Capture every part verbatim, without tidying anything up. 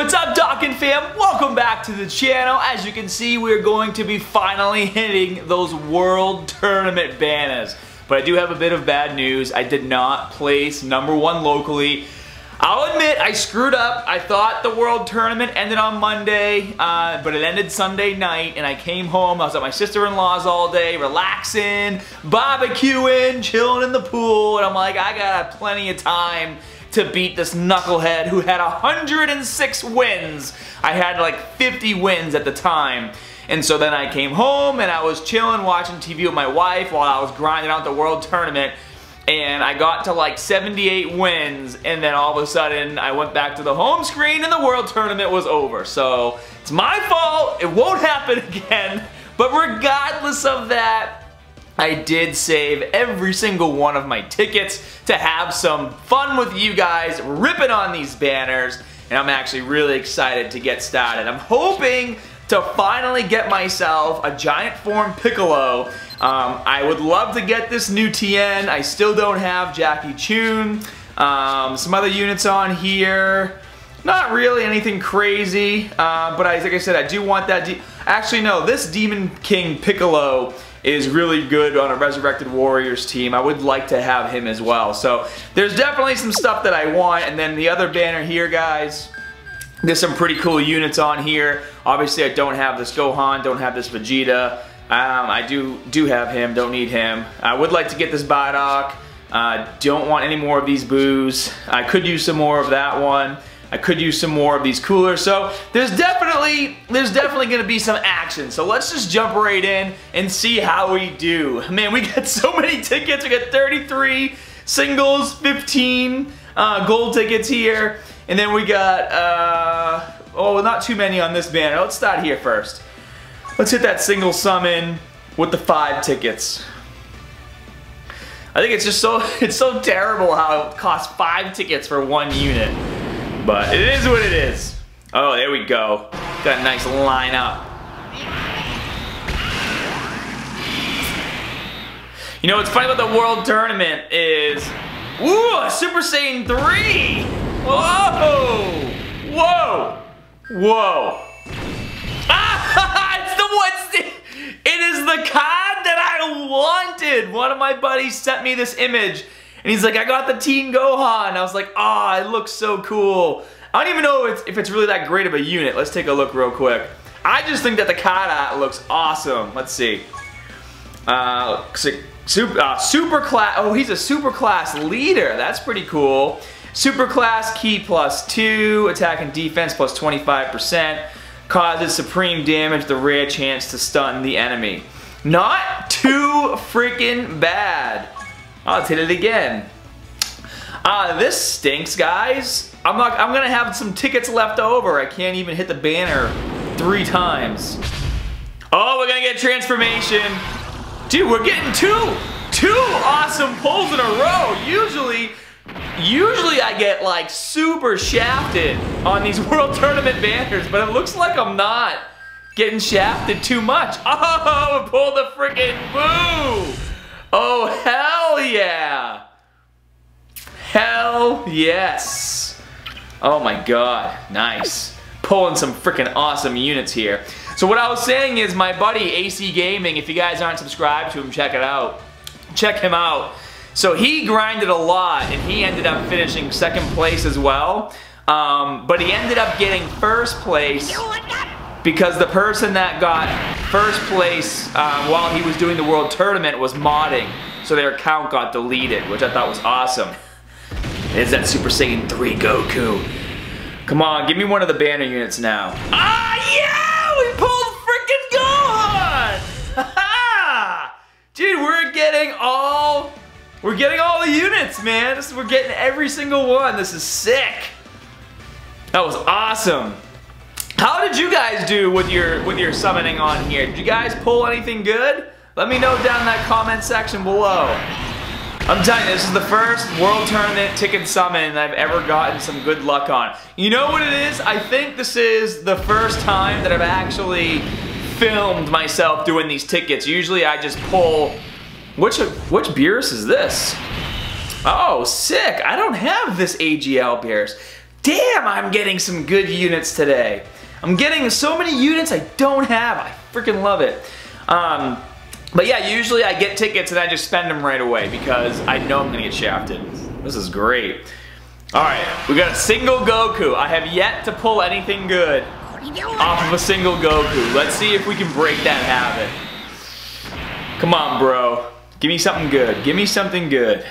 what's up, Dokkan fam? Welcome back to the channel. As you can see, we're going to be finally hitting those World Tournament banners. But I do have a bit of bad news. I did not place number one locally. I'll admit, I screwed up. I thought the World Tournament ended on Monday, uh, but it ended Sunday night, and I came home. I was at my sister-in-law's all day, relaxing, barbecuing, chilling in the pool, and I'm like, I got plenty of time to beat this knucklehead who had one hundred six wins. I had like fifty wins at the time. And so then I came home, and I was chilling, watching T V with my wife while I was grinding out the World Tournament. And I got to like seventy-eight wins, and then all of a sudden I went back to the home screen and the World Tournament was over. So it's my fault, it won't happen again, but regardless of that, I did save every single one of my tickets to have some fun with you guys ripping on these banners, and I'm actually really excited to get started. I'm hoping to finally get myself a Giant Form Piccolo. um, I would love to get this new Tien. I still don't have Jackie Chun. Um, some other units on here. Not really anything crazy, uh, but I, like I said, I do want that. De Actually, no, this Demon King Piccolo is really good on a Resurrected Warriors team. I would like to have him as well. So there's definitely some stuff that I want, and then the other banner here, guys. There's some pretty cool units on here. Obviously, I don't have this Gohan, don't have this Vegeta. Um, I do do have him, don't need him. I would like to get this Bardock. Uh, don't want any more of these boos. I could use some more of that one. I could use some more of these coolers. So there's definitely there's definitely gonna be some action. So let's just jump right in and see how we do. Man, we got so many tickets. We got thirty-three singles, fifteen uh, gold tickets here. And then we got, uh, oh, not too many on this banner. Let's start here first. Let's hit that single summon with the five tickets. I think it's just so, it's so terrible how it costs five tickets for one unit. But it is what it is. Oh, there we go. Got a nice lineup. You know what's funny about the World Tournament is, ooh, Super Saiyan three! Whoa! Whoa! Whoa! Ah! It's the one. It is the card that I wanted. One of my buddies sent me this image, and he's like, "I got the Teen Gohan." I was like, "Ah, oh, it looks so cool." I don't even know if it's, if it's really that great of a unit. Let's take a look real quick. I just think that the card art looks awesome. Let's see. Uh, super, uh, super class. Oh, he's a super class leader. That's pretty cool. Superclass key plus two, attack and defense plus twenty-five percent, causes supreme damage, the rare chance to stun the enemy. Not too freaking bad. Oh, let's hit it again. Ah, uh, this stinks, guys. I'm not, I'm gonna have some tickets left over. I can't even hit the banner three times. Oh, we're gonna get transformation. Dude, we're getting two, two awesome pulls in a row. Usually, Usually I get like super shafted on these World Tournament banners, but it looks like I'm not getting shafted too much. Oh, pull the freaking boo! Oh, hell yeah! Hell yes! Oh my god, nice. Pulling some freaking awesome units here. So what I was saying is my buddy A C Gaming, if you guys aren't subscribed to him, check it out. Check him out. So he grinded a lot, and he ended up finishing second place as well. Um, but he ended up getting first place because the person that got first place uh, while he was doing the World Tournament was modding. So their account got deleted, which I thought was awesome. Is that Super Saiyan three Goku? Come on, give me one of the banner units now. Ah, yeah! We pulled freaking Gohan! Ha-ha! Dude, we're getting all... We're getting all the units, man. This, we're getting every single one. This is sick. That was awesome. How did you guys do with your with your summoning on here? Did you guys pull anything good? Let me know down in that comment section below. I'm telling you, this is the first World Tournament ticket summon I've ever gotten some good luck on. You know what it is? I think this is the first time that I've actually filmed myself doing these tickets. Usually I just pull... Which, which Beerus is this? Oh, sick. I don't have this A G L Beerus. Damn, I'm getting some good units today. I'm getting so many units I don't have. I freaking love it. Um, but yeah, usually I get tickets and I just spend them right away because I know I'm going to get shafted. This is great. Alright, we got a single Goku. I have yet to pull anything good off of a single Goku. Let's see if we can break that habit. Come on, bro. Give me something good. Give me something good.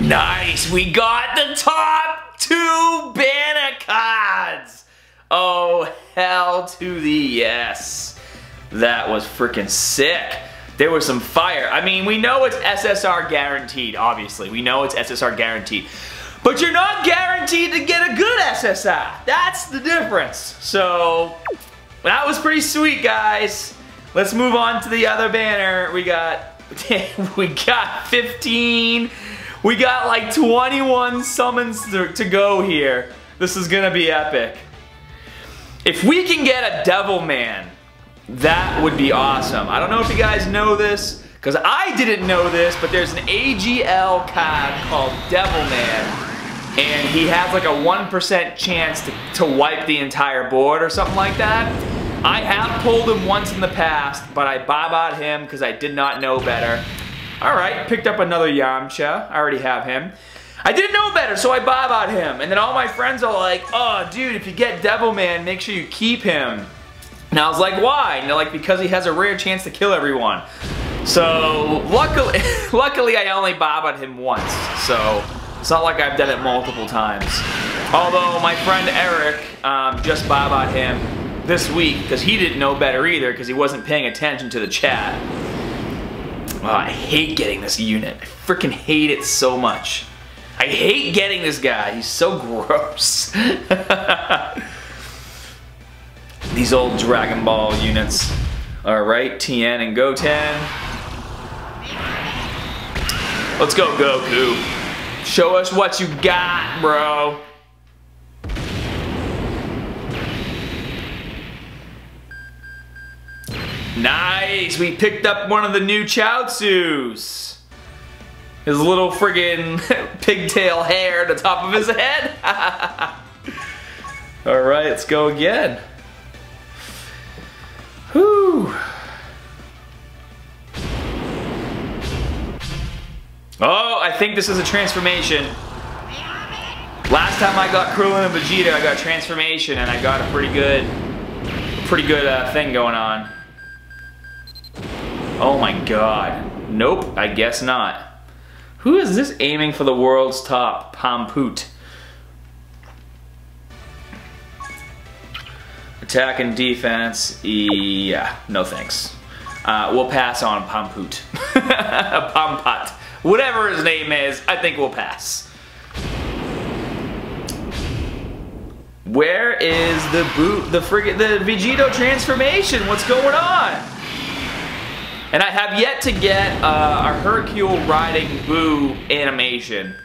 Nice! We got the top two banner cards! Oh, hell to the yes. That was freaking sick. There was some fire. I mean, we know it's S S R guaranteed, obviously. We know it's S S R guaranteed. But you're not guaranteed to get a good S S R. That's the difference. So, that was pretty sweet, guys. Let's move on to the other banner. We got, we got fifteen. We got like twenty-one summons to, to go here. This is gonna be epic. If we can get a Devilman, that would be awesome. I don't know if you guys know this, because I didn't know this, but there's an A G L card called Devilman, and he has like a one percent chance to, to wipe the entire board or something like that. I have pulled him once in the past, but I baa-baa'd him because I did not know better. Alright, picked up another Yamcha. I already have him. I didn't know better, so I baa-baa'd him. And then all my friends are like, oh, dude, if you get Devilman, make sure you keep him. And I was like, why? And they're like, because he has a rare chance to kill everyone. So, luckily, luckily I only baa-baa'd him once. So, it's not like I've done it multiple times. Although, my friend Eric um, just baa-baa'd him this week, because he didn't know better either, because he wasn't paying attention to the chat. Oh, I hate getting this unit. I freaking hate it so much. I hate getting this guy. He's so gross. These old Dragon Ball units. Alright, Tien and Goten. Let's go, Goku. Show us what you got, bro. Nice! We picked up one of the new Chaozus. His little friggin' pigtail hair at the top of his head. Alright, let's go again. Whew. Oh, I think this is a transformation. Last time I got Krillin and Vegeta, I got a transformation and I got a pretty good, pretty good uh, thing going on. Oh my god. Nope, I guess not. Who is this aiming for the world's top? Pomput. Attack and defense. Yeah, no thanks. Uh, we'll pass on Pomput. Pomput. Whatever his name is, I think we'll pass. Where is the boot, the friggin', the Vegito transformation? What's going on? And I have yet to get uh, a Hercule riding Boo animation.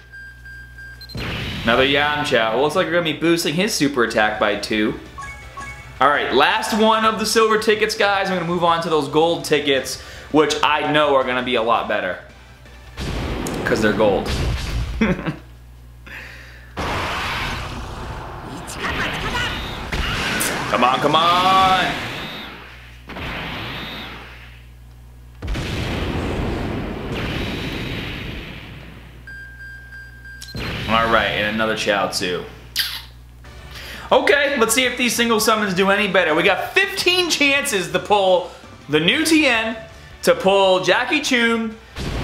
Another Yamcha. Well, looks like we're gonna be boosting his super attack by two. Alright, last one of the silver tickets, guys. I'm gonna move on to those gold tickets, which I know are gonna be a lot better. Because they're gold. Come on, come on! Alright, and another Chaozu. Okay, let's see if these single summons do any better. We got fifteen chances to pull the new Tien, to pull Jackie Chun,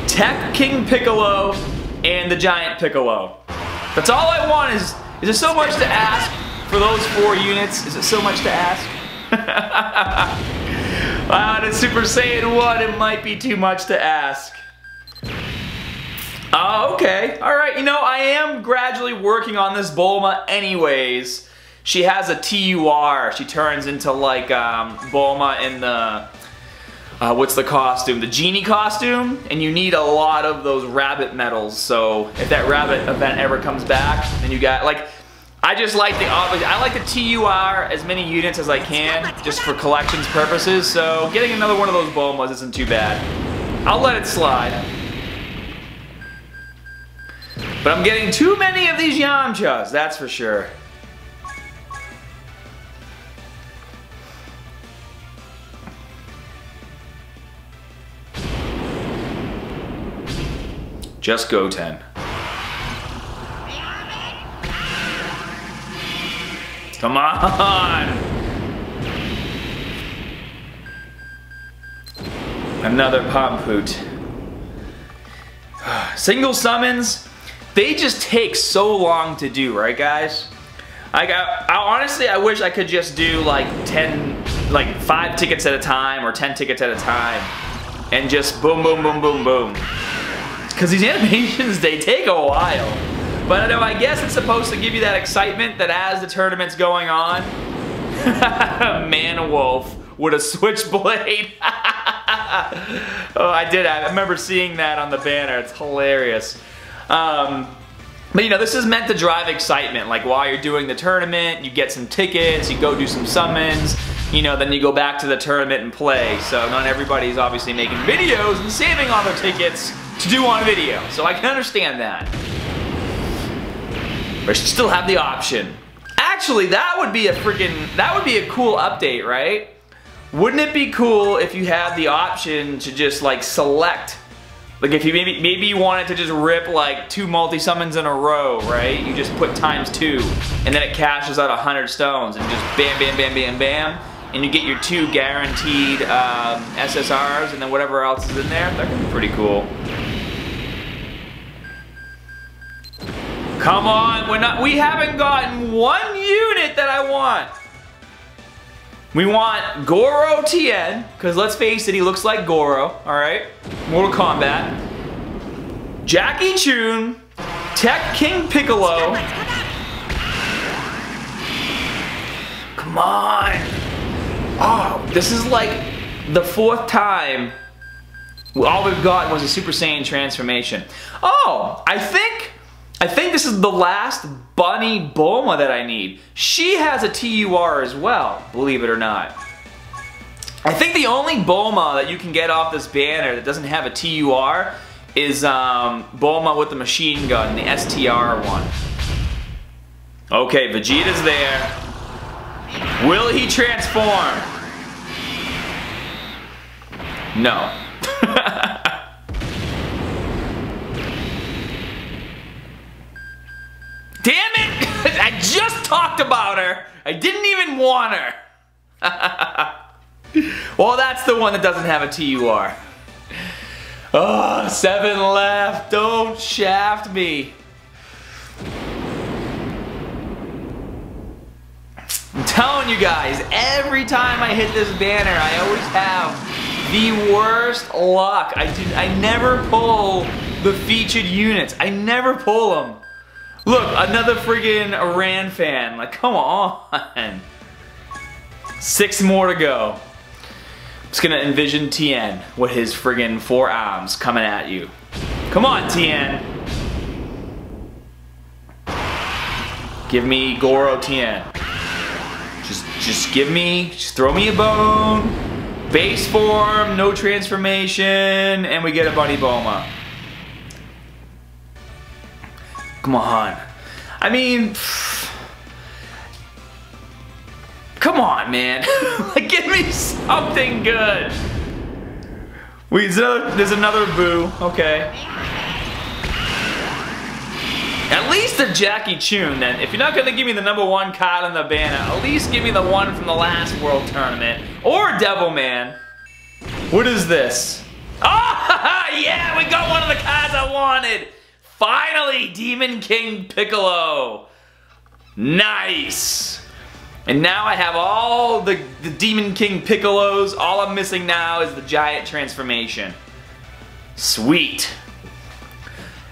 T E Q King Piccolo, and the Giant Piccolo. That's all I want is, is it so much to ask for those four units? Is it so much to ask? Wow, and it's Super Saiyan one, it might be too much to ask. Oh, uh, okay. Alright, you know, I am gradually working on this Bulma anyways. She has a T U R. She turns into, like, um, Bulma in the... Uh, what's the costume? The genie costume? And you need a lot of those rabbit medals, so if that rabbit event ever comes back, then you got, like... I just like the... I like the T U R as many units as I can, just for collections purposes, so getting another one of those Bulmas isn't too bad. I'll let it slide. But I'm getting too many of these Yamchas, that's for sure. Just Goten. Come on! Another Pomput. Single summons, they just take so long to do, right guys? I got, I, honestly, I wish I could just do like ten, like five tickets at a time or ten tickets at a time and just boom, boom, boom, boom, boom. Because these animations, they take a while. But I know, I guess it's supposed to give you that excitement that as the tournament's going on, Man-Wolf with a switchblade. Oh, I did, I remember seeing that on the banner, it's hilarious. Um, but you know, this is meant to drive excitement, like while you're doing the tournament, you get some tickets, you go do some summons, you know, then you go back to the tournament and play. So not everybody's obviously making videos and saving all their tickets to do on video, so I can understand that. But I should still have the option. Actually, that would be a freaking, that would be a cool update, right? Wouldn't it be cool if you had the option to just like select, like if you maybe, maybe you wanted to just rip like two multi-summons in a row, right? You just put times two, and then it cashes out one hundred stones, and just bam, bam, bam, bam, bam, and you get your two guaranteed um, S S Rs, and then whatever else is in there. That could be pretty cool. Come on, we're not, we haven't gotten one unit that I want. We want Goro Tien, because let's face it, he looks like Goro, all right? Mortal Kombat. Jackie Chun, T E Q King Piccolo. Come on. Oh, this is like the fourth time all we've gotten was a Super Saiyan transformation. Oh, I think... I think this is the last Bunny Bulma that I need. She has a T U R as well, believe it or not. I think the only Bulma that you can get off this banner that doesn't have a T U R is um, Bulma with the machine gun, the S T R one. Okay, Vegeta's there. Will he transform? No. Damn it! I just talked about her! I didn't even want her! Well, that's the one that doesn't have a T U R. Oh, seven left. Don't shaft me. I'm telling you guys, every time I hit this banner, I always have the worst luck. I, do, I never pull the featured units. I never pull them. Look, another friggin' Iran fan. Like, come on. Six more to go. I'm just gonna envision Tien with his friggin' forearms coming at you. Come on, Tien. Give me Goro Tien. Just, just give me, just throw me a bone. Base form, no transformation, and we get a Bunny Bulma. Come on. I mean, pfft. Come on, man. Like, give me something good. Wait, there's another, there's another boo. Okay. At least a Jackie Chun, then. If you're not going to give me the number one card on the banner, at least give me the one from the last World Tournament. Or Devilman. What is this? Oh, yeah, we got one of the cards I wanted. Finally, Demon King Piccolo. Nice. And now I have all the, the Demon King Piccolos. All I'm missing now is the giant transformation. Sweet.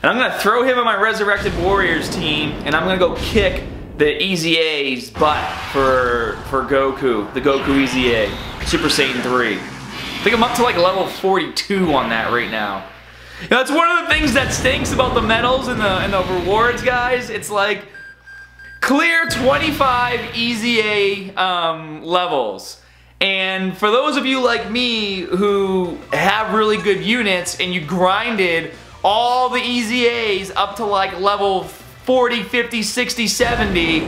And I'm going to throw him on my Resurrected Warriors team, and I'm going to go kick the E Z A's butt for, for Goku. The Goku E Z A. Super Saiyan three. I think I'm up to like level forty-two on that right now. That's one of the things that stinks about the medals and the, and the rewards, guys. It's like, clear twenty-five E Z A um, levels. And for those of you like me who have really good units and you grinded all the E Z As up to like level forty, fifty, sixty, seventy,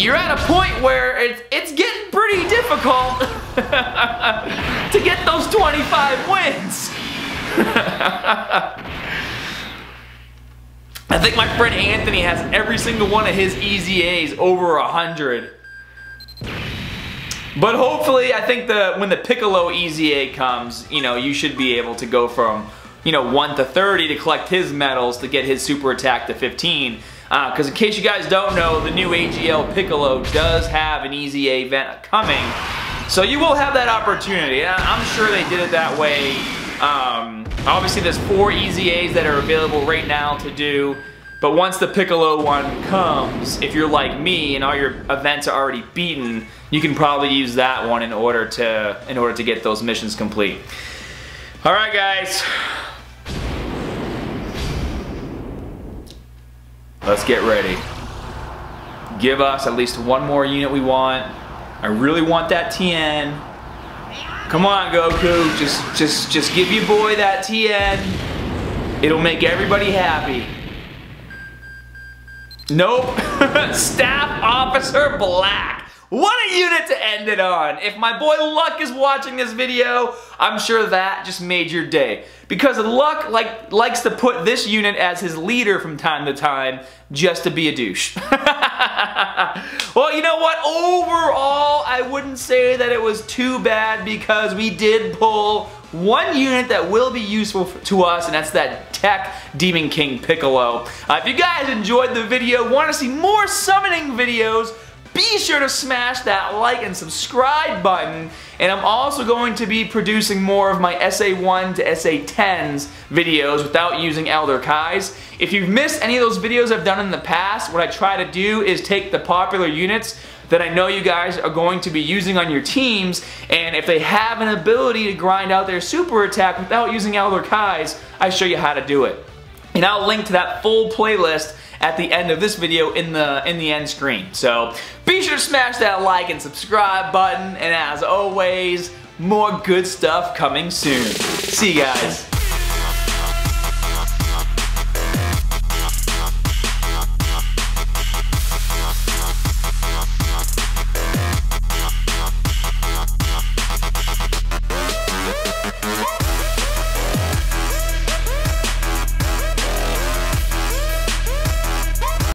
you're at a point where it, it's getting pretty difficult to get those twenty-five wins. I think my friend Anthony has every single one of his E Z As over one hundred. But hopefully, I think the when the Piccolo E Z A comes, you know, you should be able to go from, you know, one to thirty to collect his medals to get his super attack to fifteen. Because uh, in case you guys don't know, the new A G L Piccolo does have an E Z A event coming. So you will have that opportunity. I'm sure they did it that way. Um, obviously, there's four E Z As that are available right now to do. But once the Piccolo one comes, if you're like me and all your events are already beaten, you can probably use that one in order to in order to get those missions complete. All right, guys. Let's get ready. Give us at least one more unit we want. I really want that Tien. Come on, Goku. Just just just give your boy that Tien. It'll make everybody happy. Nope. Staff Officer Black. What a unit to end it on. If my boy Luck is watching this video, I'm sure that just made your day. Because Luck like, likes to put this unit as his leader from time to time just to be a douche. Well, you know what? Overall, I wouldn't say that it was too bad because we did pull one unit that will be useful to us, and that's that T E Q Demon King Piccolo. Uh, if you guys enjoyed the video, want to see more summoning videos, be sure to smash that like and subscribe button. And I'm also going to be producing more of my S A one to S A tens videos without using Elder Kai's. If you've missed any of those videos I've done in the past, what I try to do is take the popular units that I know you guys are going to be using on your teams, and if they have an ability to grind out their super attack without using Elder Kai's, I show you how to do it. And I'll link to that full playlist at the end of this video in the in the end screen. So be sure to smash that like and subscribe button, and as always, more good stuff coming soon. See you guys.